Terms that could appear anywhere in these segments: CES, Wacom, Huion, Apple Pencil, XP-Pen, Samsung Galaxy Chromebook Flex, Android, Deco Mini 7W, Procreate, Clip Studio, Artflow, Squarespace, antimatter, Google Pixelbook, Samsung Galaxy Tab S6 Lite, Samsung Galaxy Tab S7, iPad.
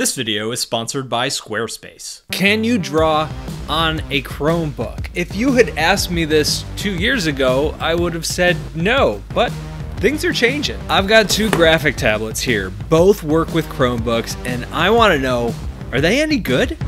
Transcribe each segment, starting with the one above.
This video is sponsored by Squarespace. Can you draw on a Chromebook? If you had asked me this 2 years ago, I would have said no, but things are changing. I've got two graphic tablets here. Both work with Chromebooks, and I wanna know, are they any good?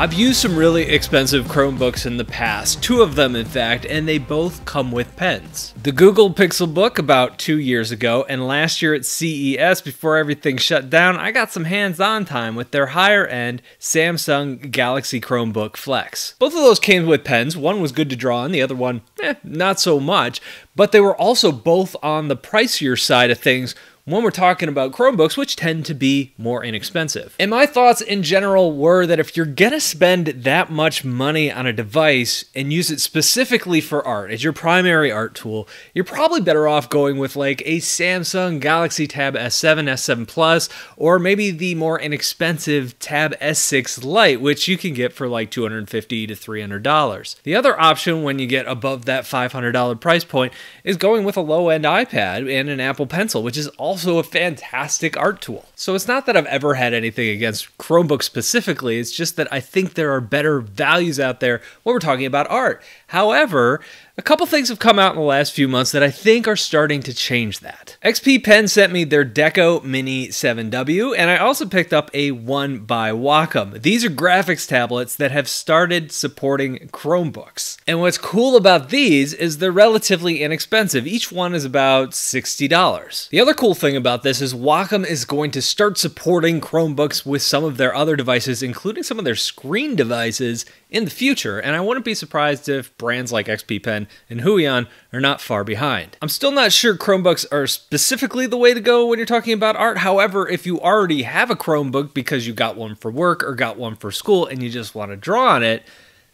I've used some really expensive Chromebooks in the past, two of them in fact, and they both come with pens. The Google Pixelbook about 2 years ago, and last year at CES before everything shut down, I got some hands-on time with their higher-end Samsung Galaxy Chromebook Flex. Both of those came with pens. One was good to draw on, the other one, not so much, but they were also both on the pricier side of things when we're talking about Chromebooks, which tend to be more inexpensive. And my thoughts in general were that if you're gonna spend that much money on a device and use it specifically for art, as your primary art tool, you're probably better off going with like a Samsung Galaxy Tab S7, S7 Plus, or maybe the more inexpensive Tab S6 Lite, which you can get for like $250 to $300. The other option when you get above that $500 price point is going with a low-end iPad and an Apple Pencil, which is also a fantastic art tool. So it's not that I've ever had anything against Chromebooks specifically, it's just that I think there are better values out there when we're talking about art. However, a couple things have come out in the last few months that I think are starting to change that. XP-Pen sent me their Deco Mini 7W, and I also picked up a one by Wacom. These are graphics tablets that have started supporting Chromebooks. And what's cool about these is they're relatively inexpensive. Each one is about $60. The other cool thing about this is Wacom is going to start supporting Chromebooks with some of their other devices, including some of their screen devices in the future, and I wouldn't be surprised if brands like XP-Pen and Huion are not far behind. I'm still not sure Chromebooks are specifically the way to go when you're talking about art. However, if you already have a Chromebook because you got one for work or got one for school and you just want to draw on it,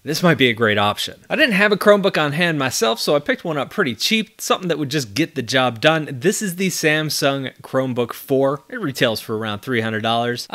this might be a great option. I didn't have a Chromebook on hand myself, so I picked one up pretty cheap, something that would just get the job done. This is the Samsung Chromebook 4. It retails for around $300.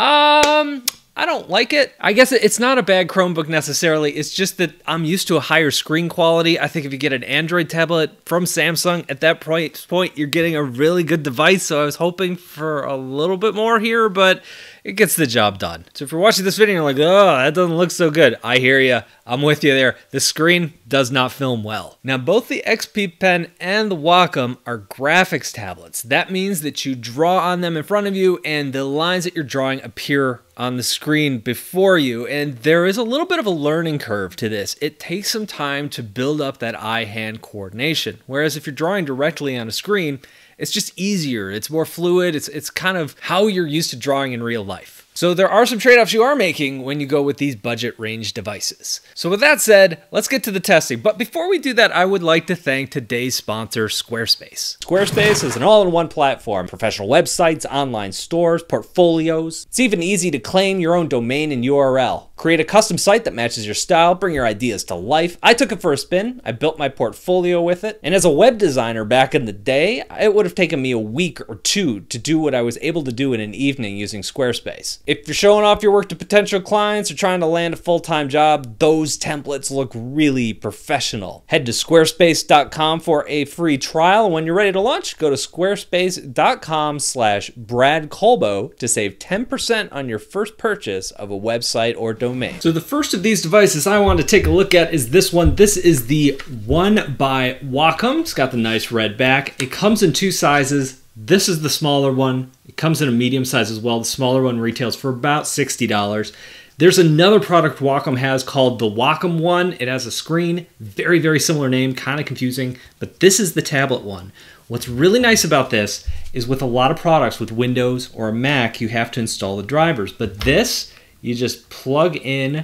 I don't like it. I guess it's not a bad Chromebook necessarily, it's just that I'm used to a higher screen quality. I think if you get an Android tablet from Samsung at that price point, you're getting a really good device, so I was hoping for a little bit more here, but it gets the job done. So if you're watching this video and you're like, oh, that doesn't look so good, I hear you. I'm with you there. The screen does not film well. Now, both the XP-Pen and the Wacom are graphics tablets. That means that you draw on them in front of you and the lines that you're drawing appear on the screen before you, and there is a little bit of a learning curve to this. It takes some time to build up that eye-hand coordination, whereas if you're drawing directly on a screen, it's just easier, it's more fluid, it's kind of how you're used to drawing in real life. So there are some trade-offs you are making when you go with these budget range devices. So with that said, let's get to the testing. But before we do that, I would like to thank today's sponsor, Squarespace. Squarespace is an all-in-one platform, professional websites, online stores, portfolios. It's even easy to claim your own domain and URL. Create a custom site that matches your style, bring your ideas to life. I took it for a spin, I built my portfolio with it. And as a web designer back in the day, it would have taken me a week or two to do what I was able to do in an evening using Squarespace. If you're showing off your work to potential clients or trying to land a full-time job, those templates look really professional. Head to squarespace.com for a free trial. When you're ready to launch, go to squarespace.com/Brad Colbow to save 10% on your first purchase of a website or domain. So the first of these devices I want to take a look at is this one. This is the one by Wacom. It's got the nice red back. It comes in two sizes. This is the smaller one. It comes in a medium size as well. The smaller one retails for about $60. There's another product Wacom has called the Wacom One. It has a screen, very, very similar name, kind of confusing, but this is the tablet one. What's really nice about this is with a lot of products, with Windows or a Mac, you have to install the drivers, but this, you just plug in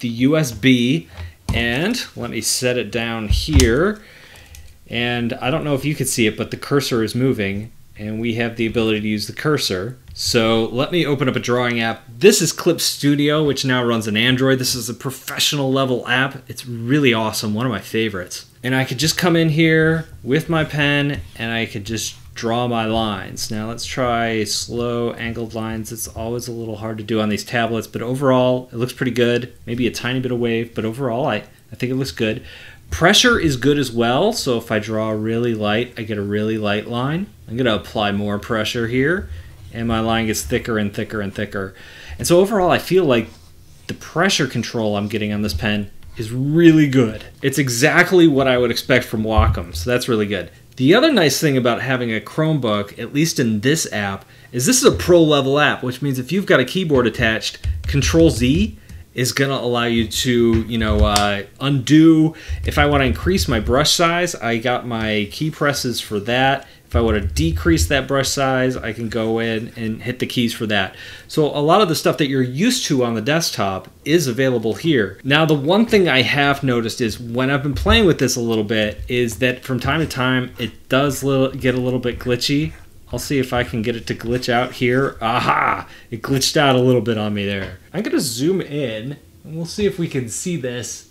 the USB, and let me set it down here. And I don't know if you can see it, but the cursor is moving, and we have the ability to use the cursor. So let me open up a drawing app. This is Clip Studio, which now runs on Android. This is a professional level app. It's really awesome, one of my favorites. And I could just come in here with my pen, and I could just draw my lines. Now let's try slow angled lines. It's always a little hard to do on these tablets, but overall, it looks pretty good. Maybe a tiny bit of wave, but overall, I think it looks good. Pressure is good as well, so if I draw really light, I get a really light line. I'm gonna apply more pressure here. and my line gets thicker and thicker and thicker. And so overall, I feel like the pressure control I'm getting on this pen is really good. It's exactly what I would expect from Wacom, so that's really good. The other nice thing about having a Chromebook, at least in this app, is this is a pro-level app, which means if you've got a keyboard attached, Control-Z is going to allow you to, undo. If I want to increase my brush size, I got my key presses for that. If I want to decrease that brush size, I can go in and hit the keys for that. So a lot of the stuff that you're used to on the desktop is available here. Now, the one thing I have noticed is when I've been playing with this a little bit is that from time to time, it does get a little bit glitchy. I'll see if I can get it to glitch out here. Aha! It glitched out a little bit on me there. I'm gonna zoom in and we'll see if we can see this.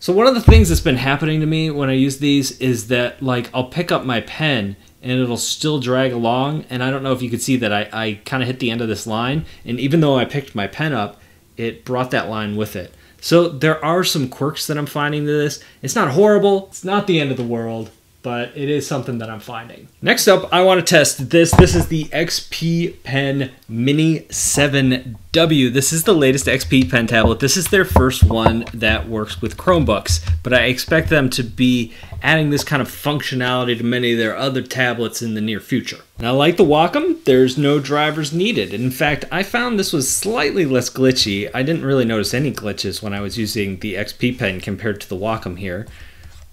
So one of the things that's been happening to me when I use these is that I'll pick up my pen and it'll still drag along, and I don't know if you could see that I kind of hit the end of this line, and even though I picked my pen up, it brought that line with it. So there are some quirks that I'm finding to this. It's not horrible, it's not the end of the world, but it is something that I'm finding. Next up, I want to test this. This is the XP-Pen Mini 7W. This is the latest XP-Pen tablet. This is their first one that works with Chromebooks, but I expect them to be adding this kind of functionality to many of their other tablets in the near future. Now, like the Wacom, there's no drivers needed. In fact, I found this was slightly less glitchy. I didn't really notice any glitches when I was using the XP-Pen compared to the Wacom here.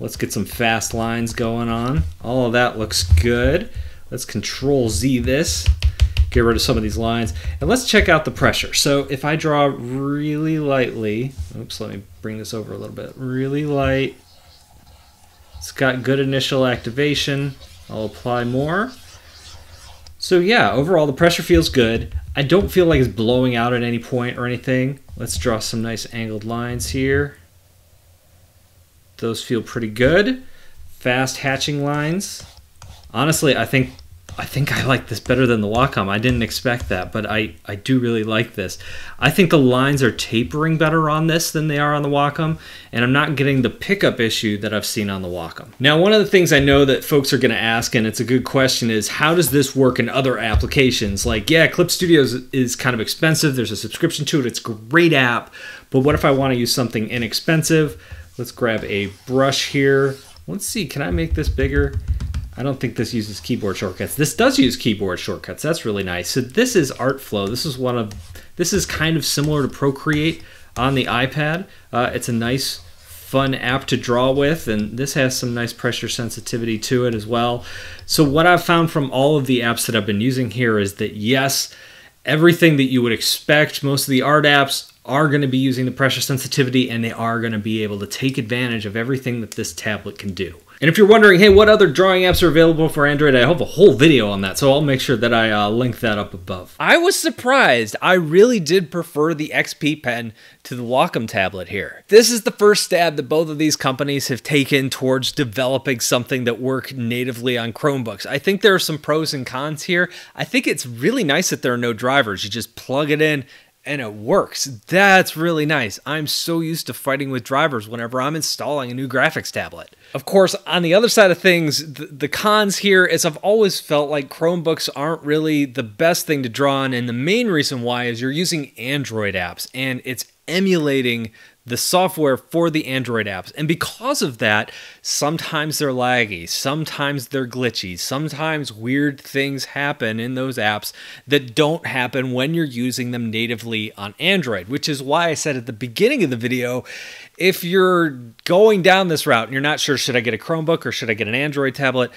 Let's get some fast lines going on. All of that looks good. Let's Control-Z this, get rid of some of these lines, and let's check out the pressure. So if I draw really lightly, oops, let me bring this over a little bit, really light. It's got good initial activation. I'll apply more. So yeah, overall the pressure feels good. I don't feel like it's blowing out at any point or anything. Let's draw some nice angled lines here. Those feel pretty good. Fast hatching lines. Honestly, I think I like this better than the Wacom. I didn't expect that, but I do really like this. I think the lines are tapering better on this than they are on the Wacom, and I'm not getting the pickup issue that I've seen on the Wacom. Now, one of the things I know that folks are gonna ask, and it's a good question, is how does this work in other applications? Like, yeah, Clip Studio is kind of expensive. There's a subscription to it. It's a great app, but what if I wanna use something inexpensive? Let's grab a brush here. Let's see, can I make this bigger? I don't think this uses keyboard shortcuts. This does use keyboard shortcuts. That's really nice. So this is Artflow. This is kind of similar to Procreate on the iPad. It's a nice, fun app to draw with, and this has some nice pressure sensitivity to it as well. So what I've found from all of the apps that I've been using here is that yes, everything that you would expect, most of the art apps are going to be using the pressure sensitivity, and they are going to be able to take advantage of everything that this tablet can do. And if you're wondering, hey, what other drawing apps are available for Android, I have a whole video on that, so I'll make sure that I link that up above. I was surprised. I really did prefer the XP-Pen to the Wacom tablet here. This is the first stab that both of these companies have taken towards developing something that works natively on Chromebooks. I think there are some pros and cons here. I think it's really nice that there are no drivers. You just plug it in and it works. That's really nice. I'm so used to fighting with drivers whenever I'm installing a new graphics tablet. Of course, on the other side of things, the cons here is I've always felt like Chromebooks aren't really the best thing to draw on, and the main reason why is you're using Android apps, and it's emulating the software for the Android apps. And because of that, sometimes they're laggy, sometimes they're glitchy, sometimes weird things happen in those apps that don't happen when you're using them natively on Android, which is why I said at the beginning of the video, if you're going down this route and you're not sure, should I get a Chromebook or should I get an Android tablet?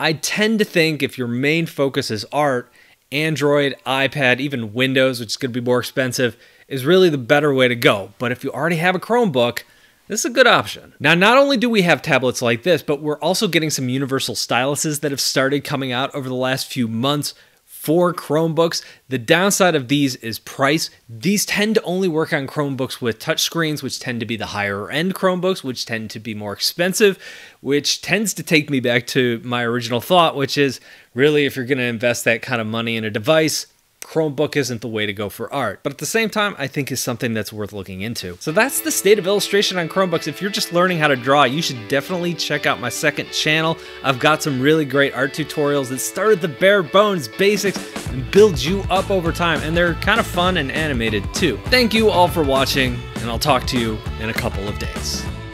I tend to think if your main focus is art, Android, iPad, even Windows, which is going to be more expensive, is really the better way to go. But if you already have a Chromebook, this is a good option. Now, not only do we have tablets like this, but we're also getting some universal styluses that have started coming out over the last few months for Chromebooks. The downside of these is price. These tend to only work on Chromebooks with touchscreens, which tend to be the higher end Chromebooks, which tend to be more expensive, which tends to take me back to my original thought, which is really if you're going to invest that kind of money in a device, Chromebook isn't the way to go for art, but at the same time, I think is something that's worth looking into. So that's the state of illustration on Chromebooks. If you're just learning how to draw, you should definitely check out my second channel. I've got some really great art tutorials that start at the bare bones basics and build you up over time, and they're kind of fun and animated too. Thank you all for watching, and I'll talk to you in a couple of days.